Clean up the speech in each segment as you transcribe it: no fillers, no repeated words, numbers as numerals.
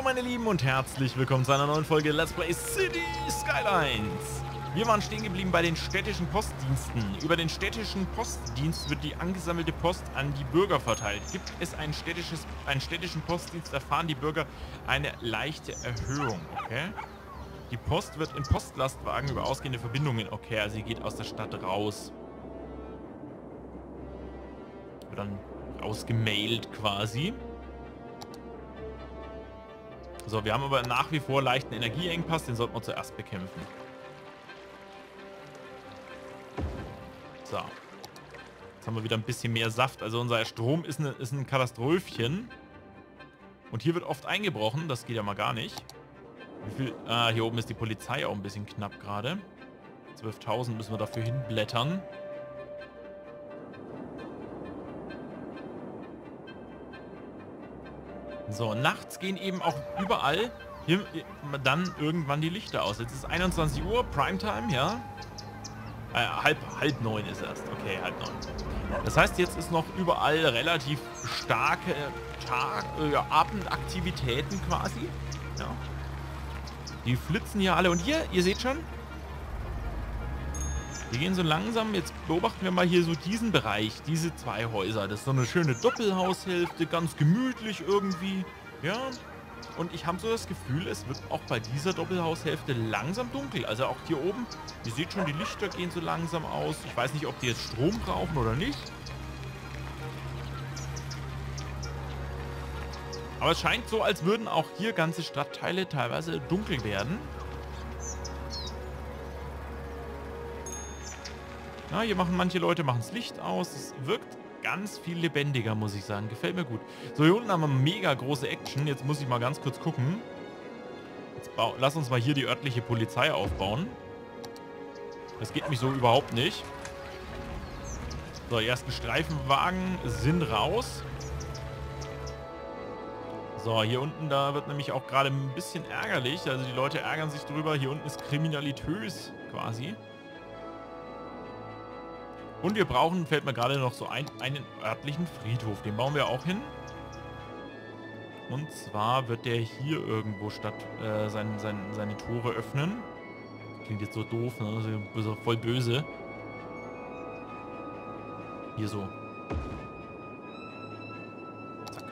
Hallo meine Lieben und herzlich willkommen zu einer neuen Folge Let's Play Cities Skylines. Wir waren stehen geblieben bei den städtischen Postdiensten. Über den städtischen Postdienst wird die angesammelte Post an die Bürger verteilt. Gibt es einen städtischen Postdienst, erfahren die Bürger eine leichte Erhöhung. Okay. Die Post wird in Postlastwagen über ausgehende Verbindungen. Okay, also sie geht aus der Stadt raus. Wird dann ausgemailt quasi. So, wir haben aber nach wie vor leichten Energieengpass, den sollten wir zuerst bekämpfen. So. Jetzt haben wir wieder ein bisschen mehr Saft. Also unser Strom ist ein Katastrophenchen. Und hier wird oft eingebrochen, das geht ja mal gar nicht. Wie viel? Ah, hier oben ist die Polizei auch ein bisschen knapp gerade. 12.000 müssen wir dafür hinblättern. So, nachts gehen eben auch überall hier dann irgendwann die Lichter aus. Jetzt ist 21 Uhr, Primetime, ja. Halb neun ist erst. Okay, halb neun. Das heißt, jetzt ist noch überall relativ starke Abendaktivitäten quasi. Ja. Die flitzen hier alle. Und hier, ihr seht schon, wir gehen so langsam, jetzt beobachten wir mal hier so diesen Bereich, diese zwei Häuser. Das ist so eine schöne Doppelhaushälfte, ganz gemütlich irgendwie. Ja, und ich habe so das Gefühl, es wird auch bei dieser Doppelhaushälfte langsam dunkel. Also auch hier oben, ihr seht schon, die Lichter gehen so langsam aus. Ich weiß nicht, ob die jetzt Strom brauchen oder nicht. Aber es scheint so, als würden auch hier ganze Stadtteile teilweise dunkel werden. Na, hier manche Leute machen das Licht aus. Es wirkt ganz viel lebendiger, muss ich sagen. Gefällt mir gut. So, hier unten haben wir mega große Action. Jetzt muss ich mal ganz kurz gucken. Jetzt lass uns mal hier die örtliche Polizei aufbauen. Das geht mich so überhaupt nicht. So, die ersten Streifenwagen sind raus. So, hier unten, da wird nämlich auch gerade ein bisschen ärgerlich. Also die Leute ärgern sich drüber. Hier unten ist kriminalitös quasi. Und wir brauchen, fällt mir gerade noch so ein, einen örtlichen Friedhof. Den bauen wir auch hin. Und zwar wird der hier irgendwo seine Tore öffnen. Klingt jetzt so doof, ne? So voll böse. Hier so. Zack.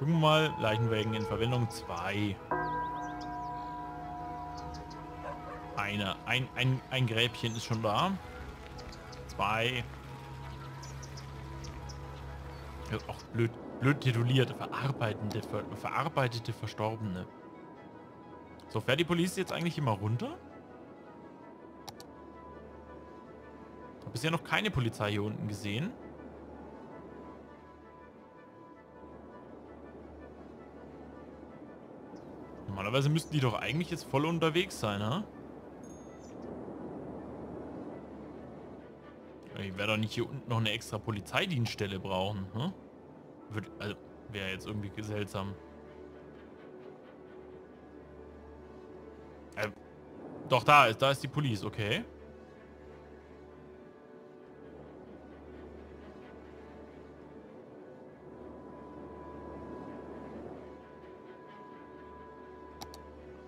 Gucken wir mal. Leichenwägen in Verwendung 2. Ein Gräbchen ist schon da. 2. Ja, auch blöd tituliert. Verarbeitete Verstorbene. So, fährt die Polizei jetzt eigentlich immer runter? Ich habe bisher noch keine Polizei hier unten gesehen. Normalerweise müssten die doch eigentlich jetzt voll unterwegs sein, ne? Ich werde doch nicht hier unten noch eine extra Polizeidienststelle brauchen. Hm? Also, wäre jetzt irgendwie seltsam. Doch, da ist die Polizei, okay.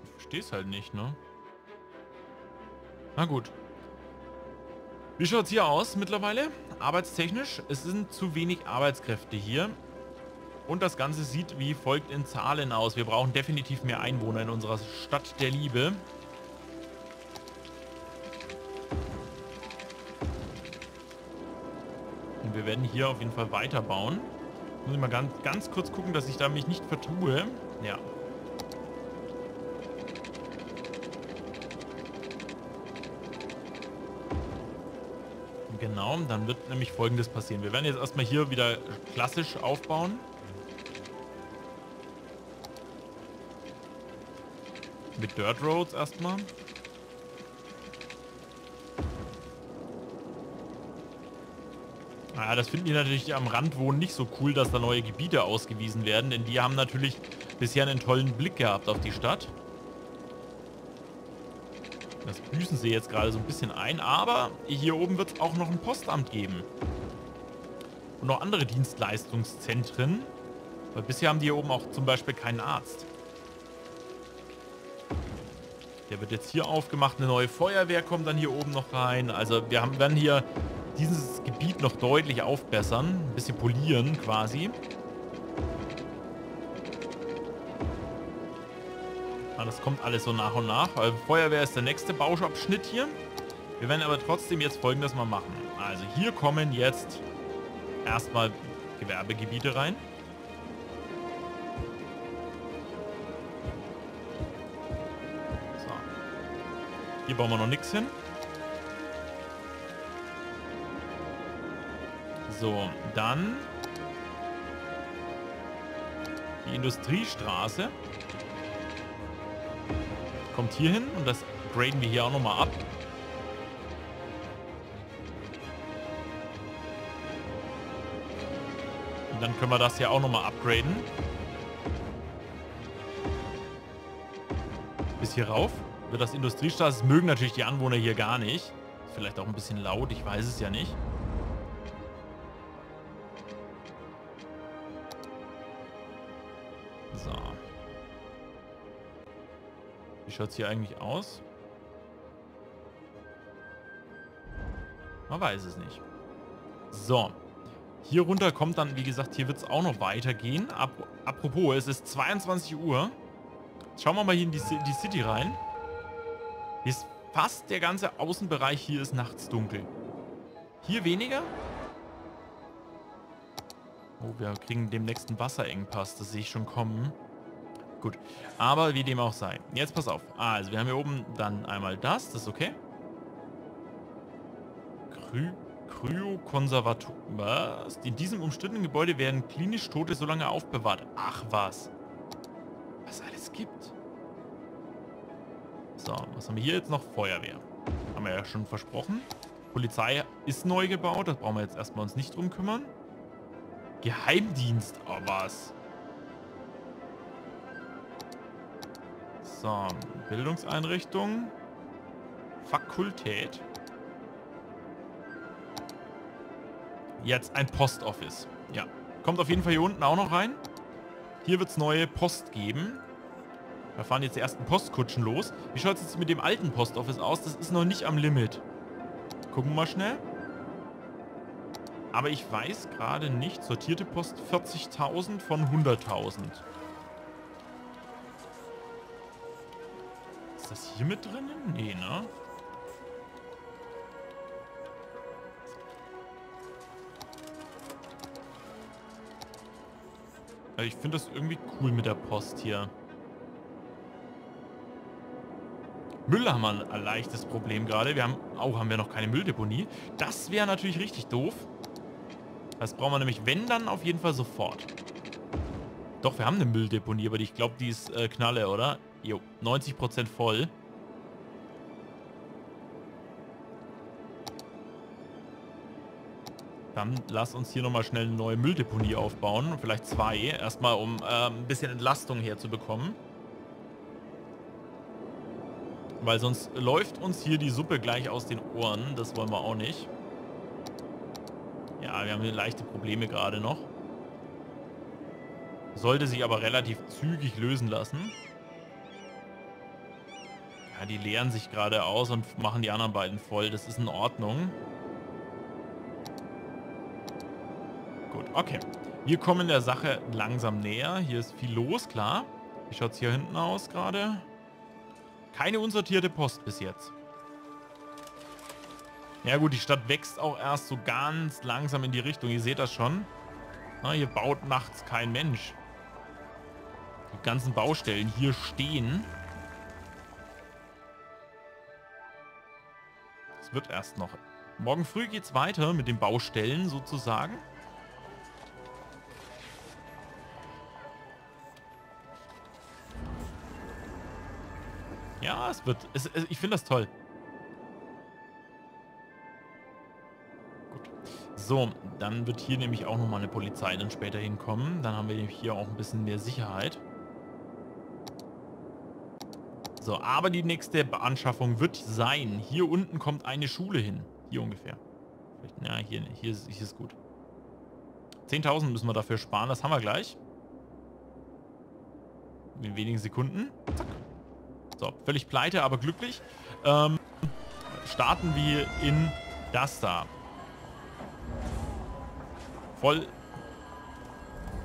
Ich verstehe es halt nicht, ne? Na gut. Wie schaut es hier aus mittlerweile? Arbeitstechnisch, es sind zu wenig Arbeitskräfte hier. Und das Ganze sieht wie folgt in Zahlen aus. Wir brauchen definitiv mehr Einwohner in unserer Stadt der Liebe. Und wir werden hier auf jeden Fall weiterbauen. Muss ich mal ganz kurz gucken, dass ich da mich nicht vertue. Ja. Genau, dann wird nämlich Folgendes passieren. Wir werden jetzt erstmal hier wieder klassisch aufbauen. Mit Dirt Roads erstmal. Naja, das finden die natürlich, die am Rand wohnen, nicht so cool, dass da neue Gebiete ausgewiesen werden. Denn die haben natürlich bisher einen tollen Blick gehabt auf die Stadt. Das büßen sie jetzt gerade so ein bisschen ein, aber hier oben wird es auch noch ein Postamt geben. Und noch andere Dienstleistungszentren. Weil bisher haben die hier oben auch zum Beispiel keinen Arzt. Der wird jetzt hier aufgemacht, eine neue Feuerwehr kommt dann hier oben noch rein. Also wir werden hier dieses Gebiet noch deutlich aufbessern, ein bisschen polieren quasi. Ja, das kommt alles so nach und nach. Also Feuerwehr ist der nächste Bauabschnitt hier. Wir werden aber trotzdem jetzt Folgendes mal machen. Also hier kommen jetzt erstmal Gewerbegebiete rein. So. Hier bauen wir noch nichts hin. So, dann die Industriestraße kommt hier hin und das graden wir hier auch nochmal ab. Und dann können wir das hier auch nochmal upgraden. Bis hier rauf wird das Industriestraße. Das mögen natürlich die Anwohner hier gar nicht. Ist vielleicht auch ein bisschen laut, ich weiß es ja nicht. So. Wie schaut es hier eigentlich aus? Man weiß es nicht. So. Hier runter kommt dann, wie gesagt, hier wird es auch noch weitergehen. Apropos, es ist 22 Uhr. Jetzt schauen wir mal hier in die City rein. Hier ist fast der ganze Außenbereich, hier ist nachts dunkel. Hier weniger. Oh, wir kriegen demnächst einen Wasserengpass. Das sehe ich schon kommen. Gut. Aber wie dem auch sei. Jetzt pass auf. Also, wir haben hier oben dann einmal das. Das ist okay. Kryokonservator. Was? In diesem umstrittenen Gebäude werden klinisch Tote so lange aufbewahrt. Ach was. Was alles gibt. So, was haben wir hier jetzt noch? Feuerwehr. Haben wir ja schon versprochen. Polizei ist neu gebaut. Das brauchen wir jetzt erstmal uns nicht drum kümmern. Geheimdienst, oh was. So, Bildungseinrichtung. Fakultät. Jetzt ein Postoffice. Ja, kommt auf jeden Fall hier unten auch noch rein. Hier wird es neue Post geben. Da fahren jetzt die ersten Postkutschen los. Wie schaut es jetzt mit dem alten Postoffice aus? Das ist noch nicht am Limit. Gucken wir mal schnell. Aber ich weiß gerade nicht. Sortierte Post 40.000 von 100.000. Ist das hier mit drinnen? Nee, ne? Ich finde das irgendwie cool mit der Post hier. Müll haben wir ein leichtes Problem gerade. Wir haben, haben wir noch keine Mülldeponie. Das wäre natürlich richtig doof. Das brauchen wir nämlich, wenn, dann auf jeden Fall sofort. Doch, wir haben eine Mülldeponie, aber ich glaube, die ist Knalle, oder? Jo, 90% voll. Dann lass uns hier nochmal schnell eine neue Mülldeponie aufbauen. Vielleicht zwei. Erstmal, um ein bisschen Entlastung herzubekommen. Weil sonst läuft uns hier die Suppe gleich aus den Ohren. Das wollen wir auch nicht. Ja, wir haben hier leichte Probleme gerade noch. Sollte sich aber relativ zügig lösen lassen. Ja, die leeren sich gerade aus und machen die anderen beiden voll. Das ist in Ordnung. Gut, okay. Wir kommen der Sache langsam näher. Hier ist viel los, klar. Wie schaut es hier hinten aus gerade? Keine unsortierte Post bis jetzt. Ja gut, die Stadt wächst auch erst so ganz langsam in die Richtung. Ihr seht das schon. Na, hier baut nachts kein Mensch. Die ganzen Baustellen hier stehen. Es wird erst noch. Morgen früh geht's weiter mit den Baustellen sozusagen. Ja, es wird. Ich finde das toll. So, dann wird hier nämlich auch nochmal eine Polizei dann später hinkommen. Dann haben wir hier auch ein bisschen mehr Sicherheit. So, aber die nächste Anschaffung wird sein. Hier unten kommt eine Schule hin. Hier ungefähr. Na, hier ist gut. 10.000 müssen wir dafür sparen, das haben wir gleich. in wenigen Sekunden. Zack. So, völlig pleite, aber glücklich. Starten wir in das da. Voll.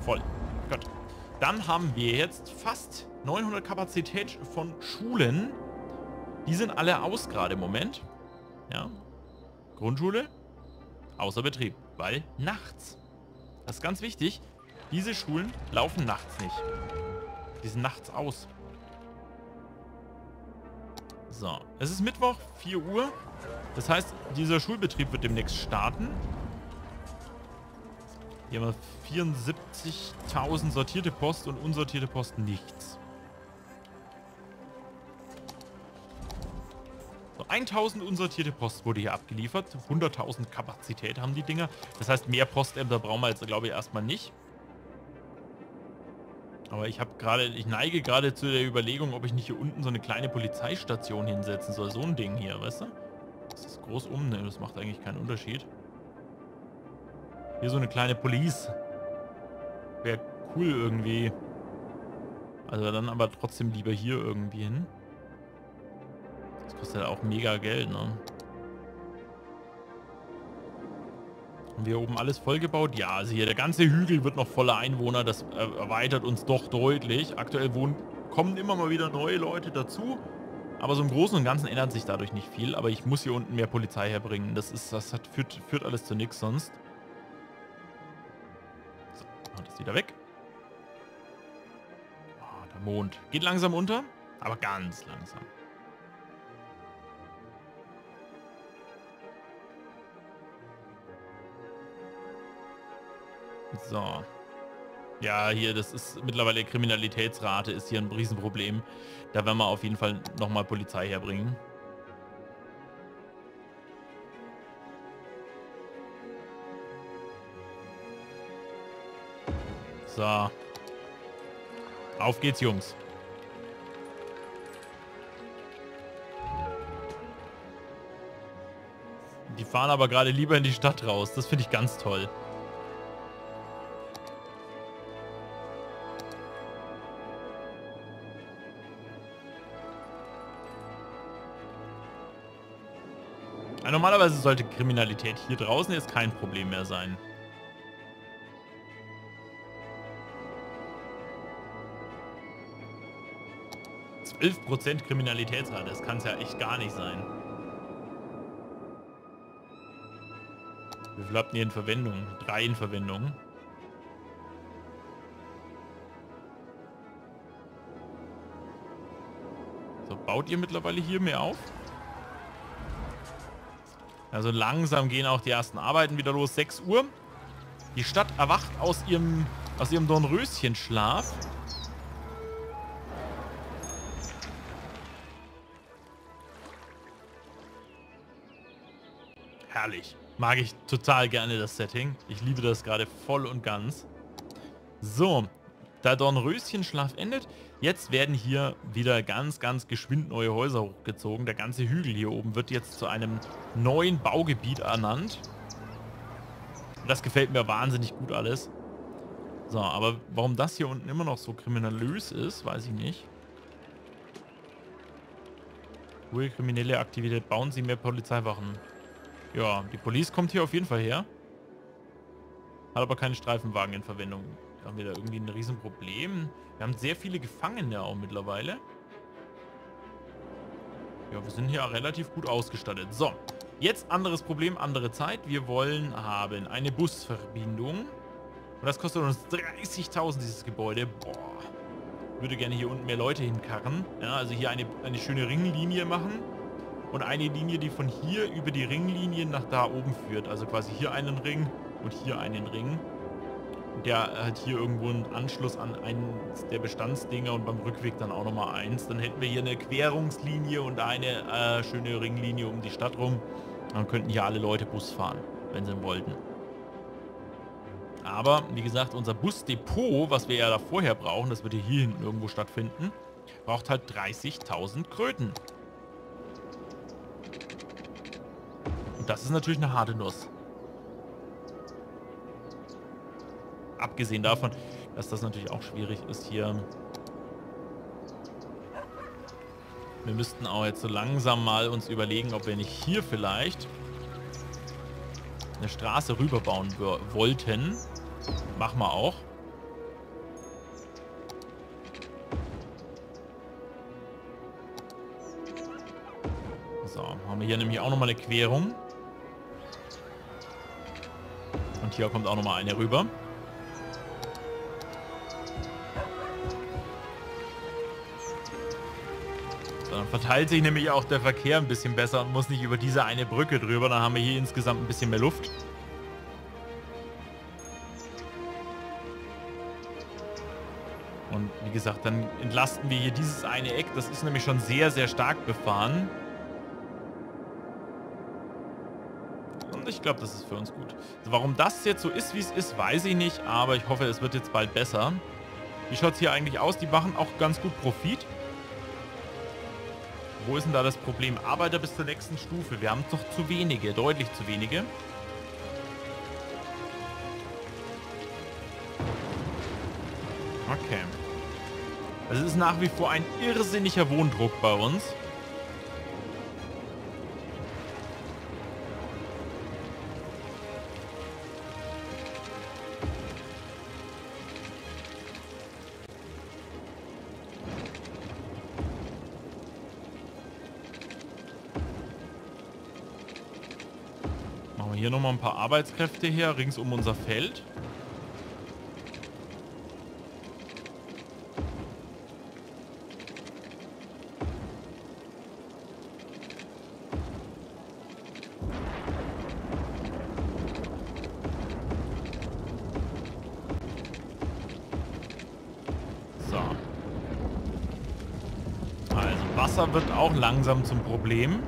Gut. Dann haben wir jetzt fast 900 Kapazität von Schulen. Die sind alle aus gerade im Moment. Ja. Grundschule außer Betrieb, weil nachts. Das ist ganz wichtig. Diese Schulen laufen nachts nicht. Die sind nachts aus. So, es ist Mittwoch, 4 Uhr. Das heißt, dieser Schulbetrieb wird demnächst starten. Hier haben wir 74.000 sortierte Post und unsortierte Post nichts. So, 1.000 unsortierte Post wurde hier abgeliefert. 100.000 Kapazität haben die Dinger. Das heißt, mehr Postämter brauchen wir jetzt, glaube ich, erstmal nicht. Aber ich neige gerade zu der Überlegung, ob ich nicht hier unten so eine kleine Polizeistation hinsetzen soll. So ein Ding hier, weißt du? Das ist groß um, ne? Das macht eigentlich keinen Unterschied. Hier so eine kleine Police. Wäre cool irgendwie. Also dann aber trotzdem lieber hier irgendwie hin. Das kostet ja auch mega Geld, ne? Haben wir oben alles vollgebaut? Ja, also hier der ganze Hügel wird noch voller Einwohner. Das erweitert uns doch deutlich. Aktuell kommen immer mal wieder neue Leute dazu. Aber so im Großen und Ganzen ändert sich dadurch nicht viel. Aber ich muss hier unten mehr Polizei herbringen. Das führt alles zu nichts sonst. So, machen wir das wieder weg. Oh, der Mond geht langsam unter, aber ganz langsam. So. Ja, hier, das ist mittlerweile Kriminalitätsrate, ist hier ein Riesenproblem. Da werden wir auf jeden Fall nochmal Polizei herbringen. So. Auf geht's, Jungs. Die fahren aber gerade lieber in die Stadt raus. Das finde ich ganz toll. Normalerweise sollte Kriminalität hier draußen jetzt kein Problem mehr sein. Jetzt 11% Kriminalitätsrate, das kann es ja echt gar nicht sein. Wie viel habt ihr in Verwendung? 3 in Verwendung. So, baut ihr mittlerweile hier mehr auf? Also langsam gehen auch die ersten Arbeiten wieder los. 6 Uhr. Die Stadt erwacht aus ihrem Dornröschenschlaf. Herrlich. Mag ich total gerne das Setting. Ich liebe das gerade voll und ganz. So, da Dornröschenschlaf endet, jetzt werden hier wieder ganz, ganz geschwind neue Häuser hochgezogen. Der ganze Hügel hier oben wird jetzt zu einem neuen Baugebiet ernannt. Und das gefällt mir wahnsinnig gut alles. So, aber warum das hier unten immer noch so kriminalös ist, weiß ich nicht. Hohe kriminelle Aktivität, bauen Sie mehr Polizeiwachen. Ja, die Polizei kommt hier auf jeden Fall her. Hat aber keine Streifenwagen in Verwendung. Haben wir da irgendwie ein Riesenproblem? Wir haben sehr viele Gefangene auch mittlerweile. Ja, wir sind hier relativ gut ausgestattet. So, jetzt anderes Problem, andere Zeit. Wir wollen haben eine Busverbindung. Und das kostet uns 30.000, dieses Gebäude. Boah. Ich würde gerne hier unten mehr Leute hinkarren. Ja, also hier eine schöne Ringlinie machen. Und eine Linie, die von hier über die Ringlinie nach da oben führt. Also quasi hier einen Ring und hier einen Ring. Der hat hier irgendwo einen Anschluss an eins der Bestandsdinger und beim Rückweg dann auch nochmal eins. Dann hätten wir hier eine Querungslinie und eine schöne Ringlinie um die Stadt rum. Dann könnten hier alle Leute Bus fahren, wenn sie wollten. Aber, wie gesagt, unser Busdepot, was wir ja da vorher brauchen, das wird hier hinten irgendwo stattfinden, braucht halt 30.000 Kröten. Und das ist natürlich eine harte Nuss. Abgesehen davon, dass das natürlich auch schwierig ist, hier Wir müssten auch jetzt so langsam mal uns überlegen, ob wir nicht hier vielleicht eine Straße rüber bauen wollten. Machen wir auch. So, haben wir hier nämlich auch nochmal eine Querung. Und hier kommt auch nochmal eine rüber. Dann verteilt sich nämlich auch der Verkehr ein bisschen besser und muss nicht über diese eine Brücke drüber. Dann haben wir hier insgesamt ein bisschen mehr Luft. Und wie gesagt, dann entlasten wir hier dieses eine Eck. Das ist nämlich schon sehr, sehr stark befahren. Und ich glaube, das ist für uns gut. Warum das jetzt so ist, wie es ist, weiß ich nicht. Aber ich hoffe, es wird jetzt bald besser. Wie schaut es hier eigentlich aus? Die machen auch ganz gut Profit. Wo ist denn da das Problem? Arbeiter bis zur nächsten Stufe. Wir haben doch zu wenige, deutlich zu wenige. Okay. Es ist nach wie vor ein irrsinniger Wohndruck bei uns. Hier nochmal ein paar Arbeitskräfte her, rings um unser Feld. So. Also Wasser wird auch langsam zum Problem.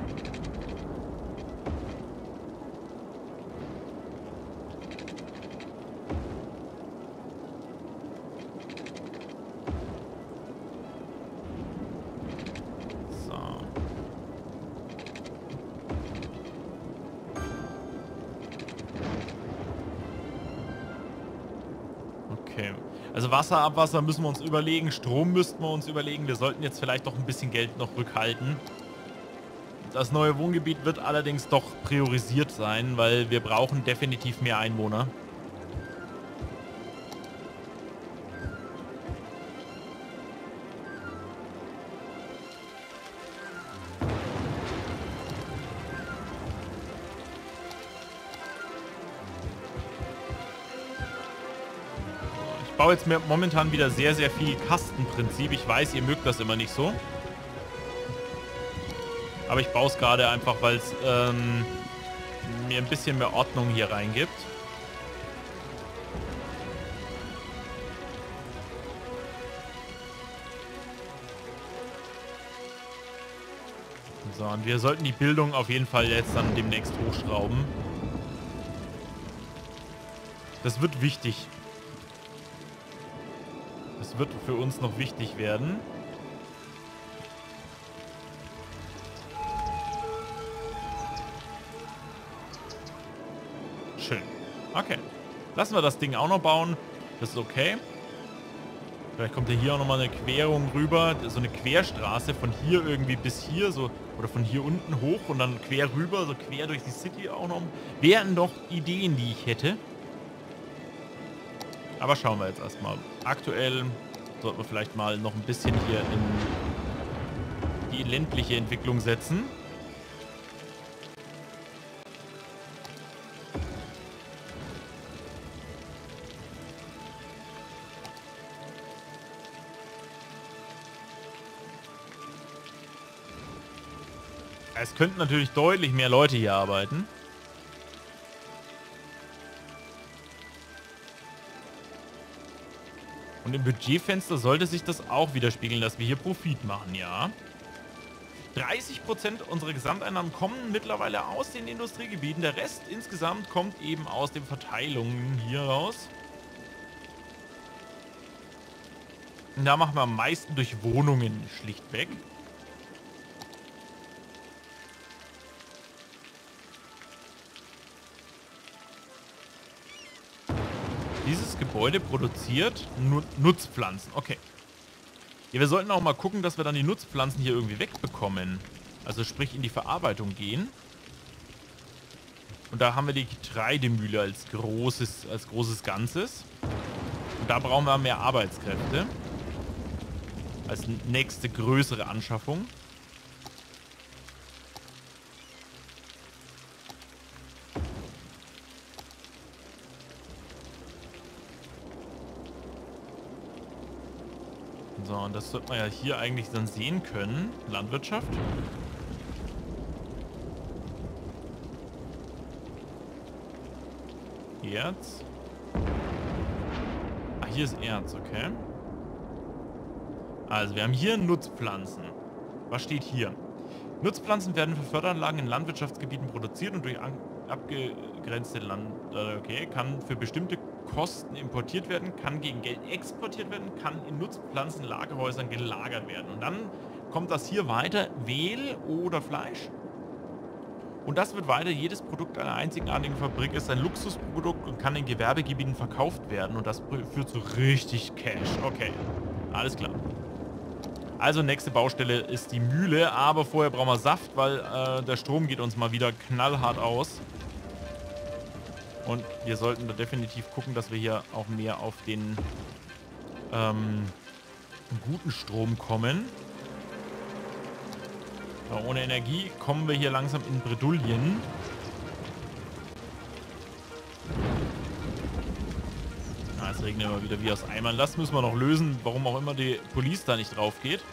Also Wasser, Abwasser müssen wir uns überlegen, Strom müssten wir uns überlegen. Wir sollten jetzt vielleicht doch ein bisschen Geld noch rückhalten. Das neue Wohngebiet wird allerdings doch priorisiert sein, weil wir brauchen definitiv mehr Einwohner. Ich baue jetzt momentan wieder sehr, sehr viel Kastenprinzip. Ich weiß, ihr mögt das immer nicht so. Aber ich baue es gerade einfach, weil es mir ein bisschen mehr Ordnung hier reingibt. So, und wir sollten die Bildung auf jeden Fall jetzt dann demnächst hochschrauben. Das wird wichtig. Das wird für uns noch wichtig werden. Schön. Okay. Lassen wir das Ding auch noch bauen. Das ist okay. Vielleicht kommt ja hier auch nochmal eine Querung rüber. So eine Querstraße von hier irgendwie bis hier. So, oder von hier unten hoch und dann quer rüber. So quer durch die City auch noch. Wären doch Ideen, die ich hätte. Aber schauen wir jetzt erstmal. Aktuell sollten wir vielleicht mal noch ein bisschen hier in die ländliche Entwicklung setzen. Es könnten natürlich deutlich mehr Leute hier arbeiten. Und im Budgetfenster sollte sich das auch widerspiegeln, dass wir hier Profit machen, ja. 30% unserer Gesamteinnahmen kommen mittlerweile aus den Industriegebieten. Der Rest insgesamt kommt eben aus den Verteilungen hier raus. Und da machen wir am meisten durch Wohnungen schlichtweg. Dieses Gebäude produziert Nutzpflanzen. Okay. Ja, wir sollten auch mal gucken, dass wir dann die Nutzpflanzen hier irgendwie wegbekommen. Also sprich in die Verarbeitung gehen. Und da haben wir die Getreidemühle als großes Ganzes. Und da brauchen wir mehr Arbeitskräfte. Als nächste größere Anschaffung. So, und das sollte man ja hier eigentlich dann sehen können. Landwirtschaft. Erz. Ah, hier ist Erz, okay. Also, wir haben hier Nutzpflanzen. Was steht hier? Nutzpflanzen werden für Förderanlagen in Landwirtschaftsgebieten produziert und durch abgegrenzte Land... okay, kann für bestimmte Kosten importiert werden, kann gegen Geld exportiert werden, kann in Nutzpflanzenlagerhäusern gelagert werden. Und dann kommt das hier weiter, Mehl oder Fleisch. Und das wird weiter, jedes Produkt einer einzigartigen Fabrik ist ein Luxusprodukt und kann in Gewerbegebieten verkauft werden. Und das führt zu richtig Cash. Okay, alles klar. Also nächste Baustelle ist die Mühle, aber vorher brauchen wir Saft, weil der Strom geht uns mal wieder knallhart aus. Und wir sollten da definitiv gucken, dass wir hier auch mehr auf den guten Strom kommen. Aber ohne Energie kommen wir hier langsam in Bredouillen. Na, es regnet immer wieder wie aus Eimern. Das müssen wir noch lösen, warum auch immer die Police da nicht drauf geht.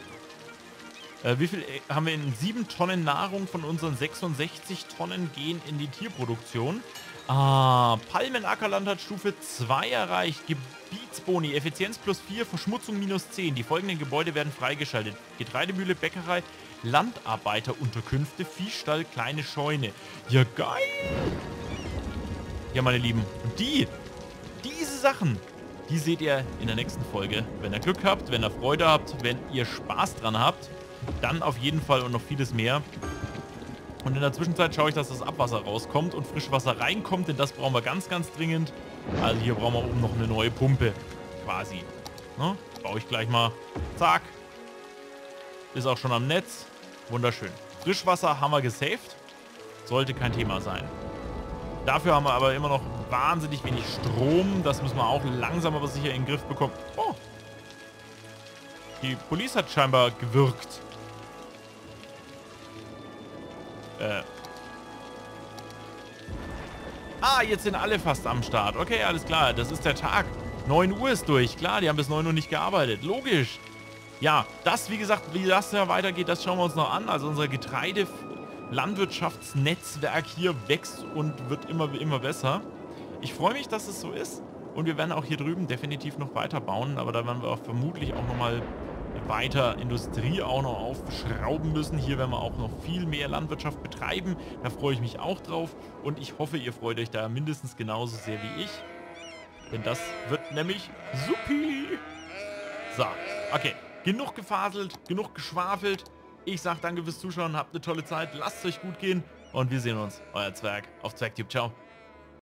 Wie viel haben wir in 7 Tonnen Nahrung von unseren 66 Tonnen gehen in die Tierproduktion? Ah, Palmenackerland hat Stufe 2 erreicht. Gebietsboni, Effizienz +4, Verschmutzung -10. Die folgenden Gebäude werden freigeschaltet. Getreidemühle, Bäckerei, Landarbeiterunterkünfte, Viehstall, kleine Scheune. Ja, geil! Ja, meine Lieben, und diese Sachen, die seht ihr in der nächsten Folge. Wenn ihr Glück habt, wenn ihr Freude habt, wenn ihr Spaß dran habt, dann auf jeden Fall und noch vieles mehr. Und in der Zwischenzeit schaue ich, dass das Abwasser rauskommt und Frischwasser reinkommt, denn das brauchen wir ganz, ganz dringend. Also hier brauchen wir oben noch eine neue Pumpe, quasi. Ne? Baue ich gleich mal. Zack. Ist auch schon am Netz. Wunderschön. Frischwasser haben wir gesaved. Sollte kein Thema sein. Dafür haben wir aber immer noch wahnsinnig wenig Strom. Das müssen wir auch langsam aber sicher in den Griff bekommen. Oh. Die Police hat scheinbar gewirkt. Ah, jetzt sind alle fast am Start. Okay, alles klar. Das ist der Tag. 9 Uhr ist durch. Klar, die haben bis 9 Uhr nicht gearbeitet. Logisch. Ja, das, wie gesagt, wie das ja weitergeht, das schauen wir uns noch an. Also unser Getreidelandwirtschaftsnetzwerk hier wächst und wird immer besser. Ich freue mich, dass es so ist. Und wir werden auch hier drüben definitiv noch weiter bauen. Aber da werden wir auch vermutlich auch nochmal weiter Industrie auch noch aufschrauben müssen. Hier werden wir auch noch viel mehr Landwirtschaft betreiben. Da freue ich mich auch drauf. Und ich hoffe, ihr freut euch da mindestens genauso sehr wie ich. Denn das wird nämlich supi. So, okay. Genug gefaselt, genug geschwafelt. Ich sage danke fürs Zuschauen, habt eine tolle Zeit, lasst es euch gut gehen. Und wir sehen uns. Euer Zwerg auf ZwergTube. Ciao.